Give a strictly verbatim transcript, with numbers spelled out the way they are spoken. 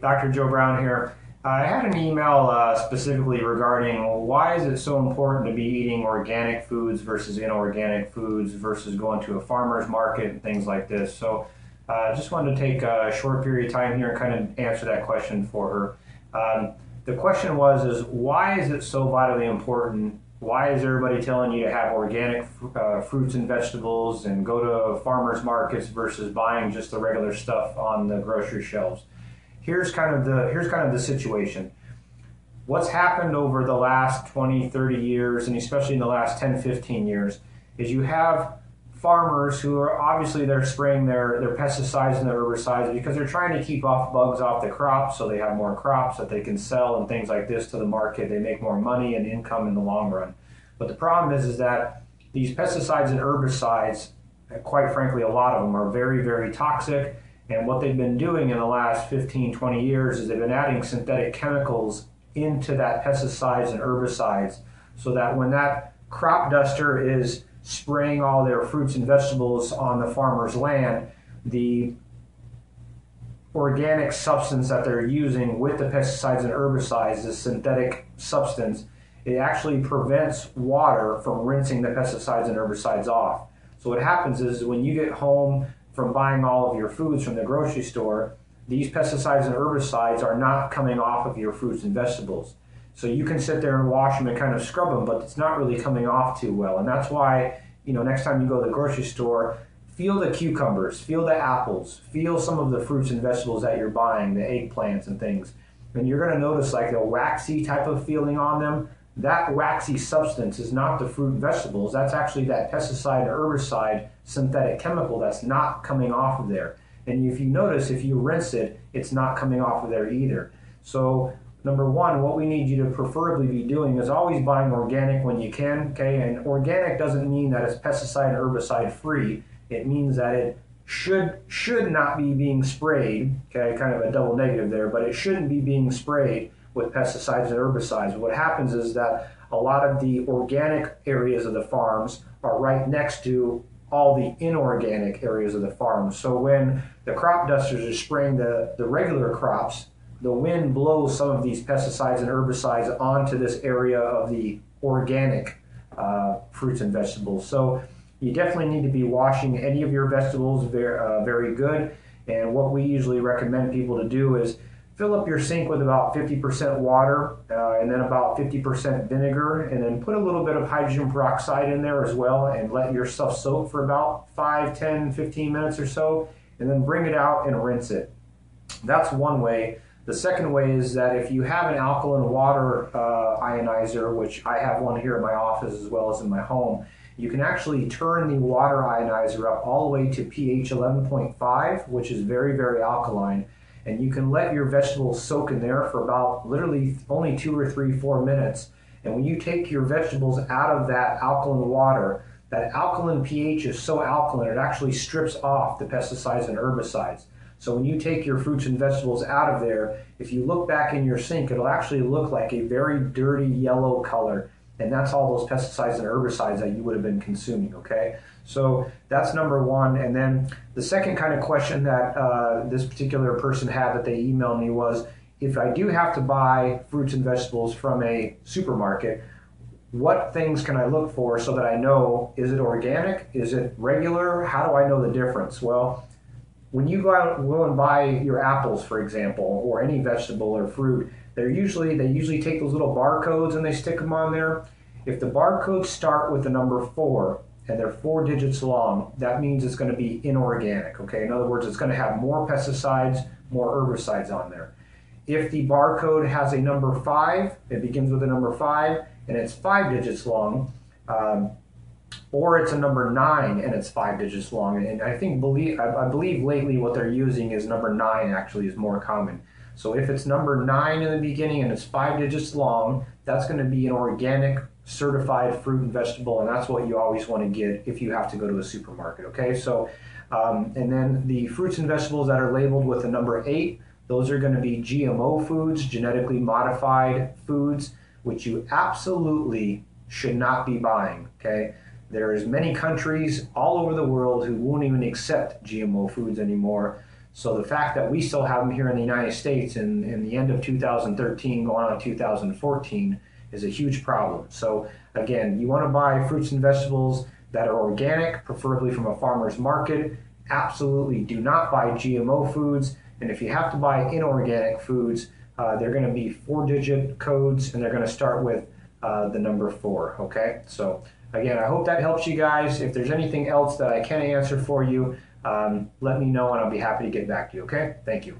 Doctor Joe Brown here. Uh, I had an email uh, specifically regarding why is it so important to be eating organic foods versus inorganic foods versus going to a farmer's market and things like this. So I uh, just wanted to take a short period of time here and kind of answer that question for her. Um, the question was, is why is it so vitally important? Why is everybody telling you to have organic uh, fruits and vegetables and go to farmers markets versus buying just the regular stuff on the grocery shelves? Here's kind of the here's kind of the situation. What's happened over the last twenty, thirty years, and especially in the last ten, fifteen years, is you have farmers who are obviously they're spraying their their pesticides and their herbicides because they're trying to keep off bugs off the crops, so they have more crops that they can sell and things like this to the market. They make more money and income in the long run. But the problem is is that these pesticides and herbicides, quite frankly, a lot of them are very, very toxic. And what they've been doing in the last fifteen, twenty years is they've been adding synthetic chemicals into that pesticides and herbicides so that when that crop duster is spraying all their fruits and vegetables on the farmer's land, the organic substance that they're using with the pesticides and herbicides, this synthetic substance, it actually prevents water from rinsing the pesticides and herbicides off. So what happens is when you get home from buying all of your foods from the grocery store, these pesticides and herbicides are not coming off of your fruits and vegetables. So you can sit there and wash them and kind of scrub them, but it's not really coming off too well. And that's why, you know, next time you go to the grocery store, feel the cucumbers, feel the apples, feel some of the fruits and vegetables that you're buying, the eggplants and things. And you're going to notice like a waxy type of feeling on them. That waxy substance is not the fruit and vegetables. That's actually that pesticide or herbicide synthetic chemical that's not coming off of there. And if you notice, if you rinse it, it's not coming off of there either. So number one, what we need you to preferably be doing is always buying organic when you can, okay? And organic doesn't mean that it's pesticide and herbicide free. It means that it should should not be being sprayed, okay? Kind of a double negative there, but it shouldn't be being sprayed with pesticides and herbicides. What happens is that a lot of the organic areas of the farms are right next to all the inorganic areas of the farms. So when the crop dusters are spraying the, the regular crops, the wind blows some of these pesticides and herbicides onto this area of the organic uh, fruits and vegetables. So you definitely need to be washing any of your vegetables very, uh, very good. And what we usually recommend people to do is fill up your sink with about fifty percent water uh, and then about fifty percent vinegar, and then put a little bit of hydrogen peroxide in there as well and let your stuff soak for about five, ten, fifteen minutes or so, and then bring it out and rinse it. That's one way. The second way is that if you have an alkaline water uh, ionizer, which I have one here in my office as well as in my home, you can actually turn the water ionizer up all the way to pH eleven point five, which is very, very alkaline. And you can let your vegetables soak in there for about literally only two or three, four minutes. And when you take your vegetables out of that alkaline water, that alkaline pH is so alkaline, it actually strips off the pesticides and herbicides. So when you take your fruits and vegetables out of there, if you look back in your sink, it'll actually look like a very dirty yellow color. And that's all those pesticides and herbicides that you would have been consuming, okay? So that's number one. And then the second kind of question that uh, this particular person had that they emailed me was, if I do have to buy fruits and vegetables from a supermarket, what things can I look for so that I know, is it organic? Is it regular? How do I know the difference? Well, when you go out go and buy your apples, for example, or any vegetable or fruit, they're usually, they usually take those little barcodes and they stick them on there. If the barcodes start with the number four and they're four digits long, that means it's going to be inorganic, okay? In other words, it's going to have more pesticides, more herbicides on there. If the barcode has a number five, it begins with a number five and it's five digits long, um, or it's a number nine and it's five digits long. And I think believe I believe lately what they're using is number nine actually is more common. So if it's number nine in the beginning and it's five digits long, that's going to be an organic certified fruit and vegetable, and that's what you always want to get if you have to go to a supermarket, okay? So, um, and then the fruits and vegetables that are labeled with the number eight, those are going to be G M O foods, genetically modified foods, which you absolutely should not be buying, okay? There is many countries all over the world who won't even accept G M O foods anymore. So the fact that we still have them here in the United States in, in the end of two thousand thirteen, going on two thousand fourteen, is a huge problem. So again, you want to buy fruits and vegetables that are organic, preferably from a farmer's market. Absolutely do not buy G M O foods. And if you have to buy inorganic foods, uh, they're going to be four-digit codes, and they're going to start with uh, the number four, okay? So again, I hope that helps you guys. If there's anything else that I can answer for you, um, let me know, and I'll be happy to get back to you, okay? Thank you.